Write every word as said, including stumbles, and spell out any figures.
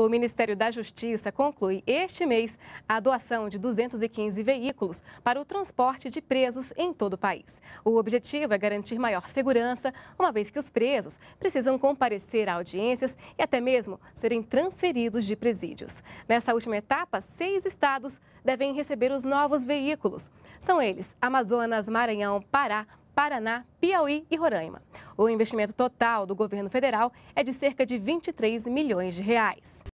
O Ministério da Justiça conclui este mês a doação de duzentos e quinze veículos para o transporte de presos em todo o país. O objetivo é garantir maior segurança, uma vez que os presos precisam comparecer a audiências e até mesmo serem transferidos de presídios. Nessa última etapa, seis estados devem receber os novos veículos. São eles Amazonas, Maranhão, Pará, Paraná, Piauí e Roraima. O investimento total do governo federal é de cerca de vinte e três milhões de reais.